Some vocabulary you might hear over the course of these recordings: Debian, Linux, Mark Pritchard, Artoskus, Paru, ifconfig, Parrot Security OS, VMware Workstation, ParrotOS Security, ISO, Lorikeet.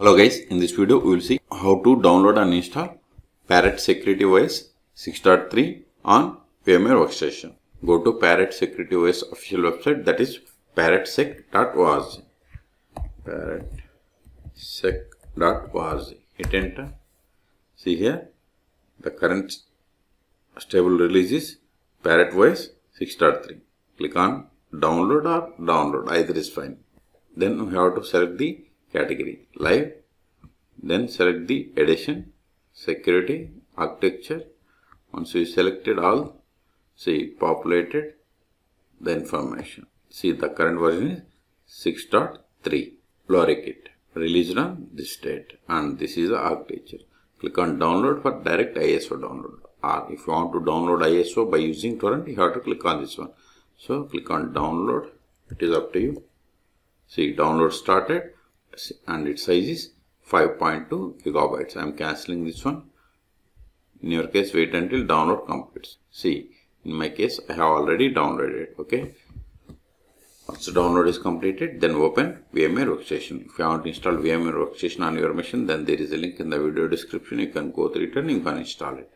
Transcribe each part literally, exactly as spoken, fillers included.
Hello guys, in this video we will see how to download and install Parrot Security O S six point three on VMware Workstation. Go to Parrot Security O S official website, that is parrot sec dot org. parrot sec dot org. Hit enter. See here, the current stable release is Parrot O S six point three. Click on download or download, either is fine. Then we have to select the category live, then select the edition, security, architecture. Once you selected all, see populated the information. See the current version is six point three, Lorikeet, released on this date, and this is the architecture. Click on download for direct I S O download, or if you want to download I S O by using torrent, you have to click on this one. So click on download, it is up to you. See download started. And its size is five point two gigabytes. I am cancelling this one. In your case, wait until download completes. See, in my case, I have already downloaded it. Okay. Once the download is completed, then open VMware Workstation. If you want to install VMware Workstation on your machine, then there is a link in the video description. You can go through it and you can install it.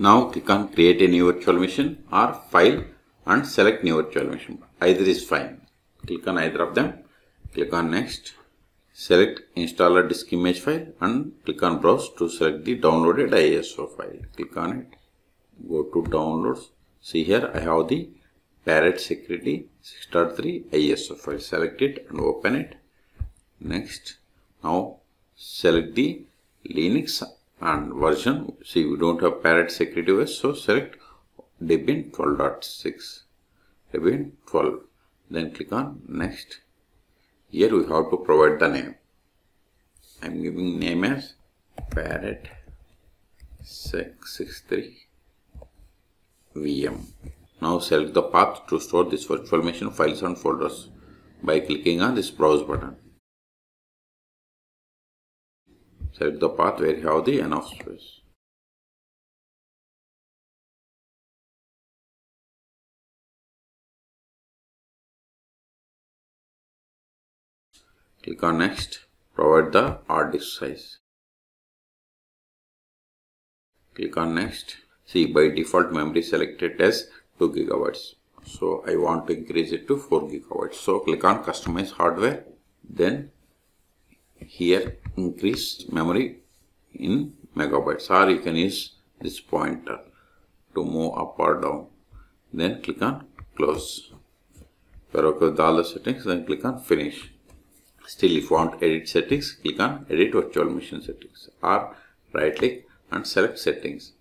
Now click on create a new virtual machine or file and select new virtual machine. Either is fine. Click on either of them. Click on next. Select installer disk image file and click on browse to select the downloaded I S O file. Click on it. Go to downloads. See here I have the Parrot Security six point three I S O file. Select it and open it. Next. Now select the Linux and version. See, we don't have Parrot Security O S, so select Debian twelve point six, Debian twelve, then click on next. Here we have to provide the name. I am giving name as Parrot six six three V M. Now select the path to store this virtual machine files and folders by clicking on this browse button. Select the path where you have the enough space. Click on next. Provide the hard disk size. Click on next. See, by default memory selected as two gigabytes. So I want to increase it to four gigabytes. So click on customize hardware. Then here increase memory in megabytes, or you can use this pointer to move up or down. Then click on close. You are okay with all the settings, then click on finish. Still, if you want edit settings, click on edit virtual machine settings, or right click and select settings,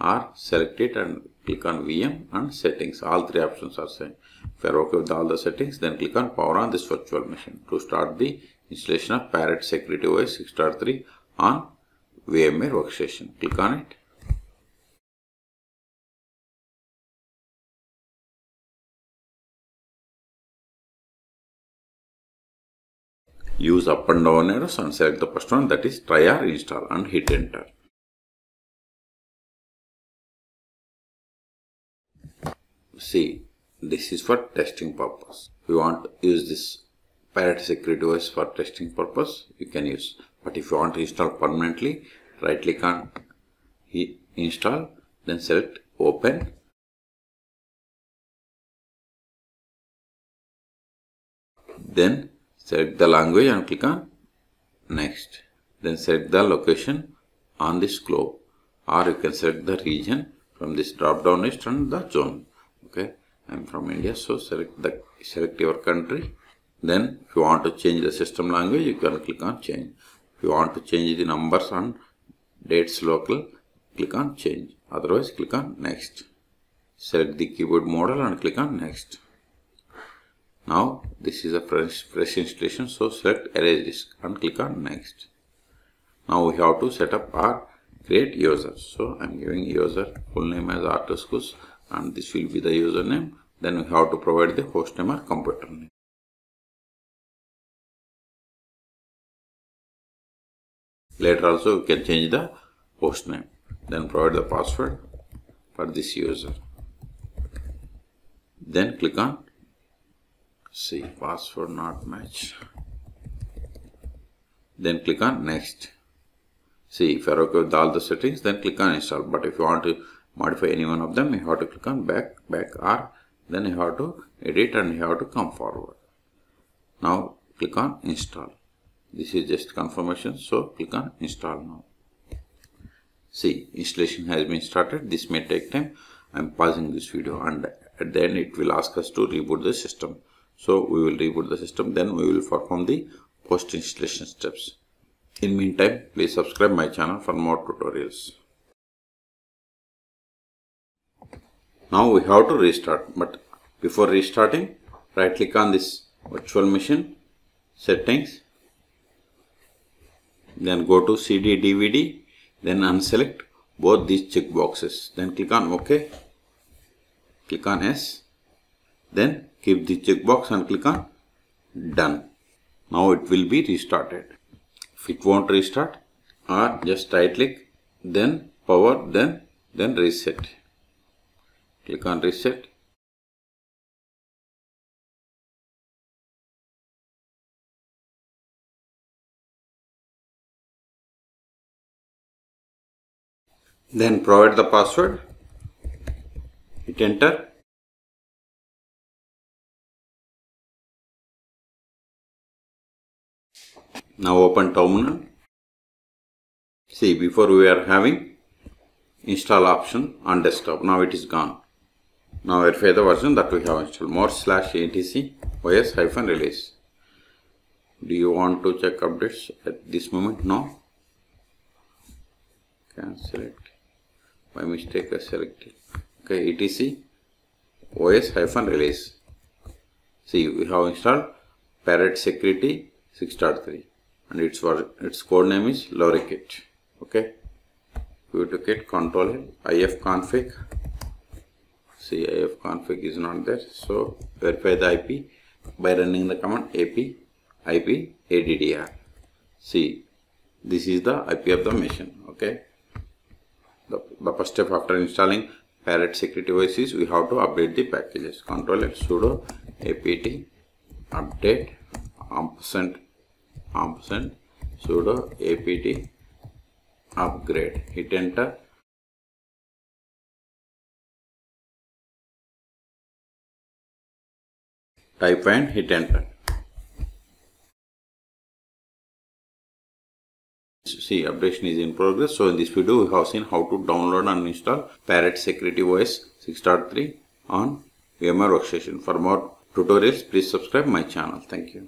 or select it and click on V M and settings. All three options are same. If you are okay with all the settings, then click on power on this virtual machine to start the installation of Parrot Security O S six point three on VMware Workstation. Click on it. Use up and down arrows and select the first one, that is try or install, and hit enter. See, this is for testing purpose. We want to use this Parrot Security O S for testing purpose, you can use. But if you want to install permanently, right click on install, then select open. Then select the language and click on next. Then select the location on this globe, or you can select the region from this drop down list and the zone. Okay, I am from India, so select the select your country. Then if you want to change the system language, you can click on change. If you want to change the numbers and dates local, click on change. Otherwise, click on next. Select the keyboard model and click on next. Now this is a fresh, fresh installation, so select erase disk and click on next. Now we have to set up our create user. So I am giving user full name as Artoskus, and this will be the username. Then we have to provide the host name or computer name. Later also you can change the host name. Then provide the password for this user. Then click on see password not match. Then click on next. See, if you are okay with all the settings, then click on install. But if you want to modify any one of them, you have to click on back, back or then you have to edit and you have to come forward. Now click on install. This is just confirmation, so click on install now. See, installation has been started. This may take time. I am pausing this video and at the end it will ask us to reboot the system. So we will reboot the system, then we will perform the post installation steps. In meantime, please subscribe my channel for more tutorials. Now we have to restart, but before restarting, right click on this virtual machine, settings, then go to C D D V D, then unselect both these checkboxes, then click on OK, click on Yes, then keep the checkbox and click on Done. Now it will be restarted. If it won't restart, or just right click, then power, then, then reset. Click on reset. Then provide the password, hit enter. Now open terminal. See, before we were having install option on desktop, now it is gone. Now verify the version that we have installed, more slash etc os hyphen release. Do you want to check updates at this moment? No. Can select. By mistake I selected. Okay, etc os hyphen release. See, we have installed Parrot Security six point three and its its code name is Lorikeet. Okay, go to git control ifconfig. See, ifconfig is not there, so verify the I P by running the command A P I P A D D R. See, this is the I P of the machine. Okay, the, the first step after installing Parrot Security O S is we have to update the packages. Control F sudo apt update ampersand ampersand sudo apt upgrade, hit enter. Type and hit enter. See, updation is in progress. So in this video we have seen how to download and install Parrot Security O S six point three on VMware Workstation. For more tutorials, please subscribe my channel. Thank you.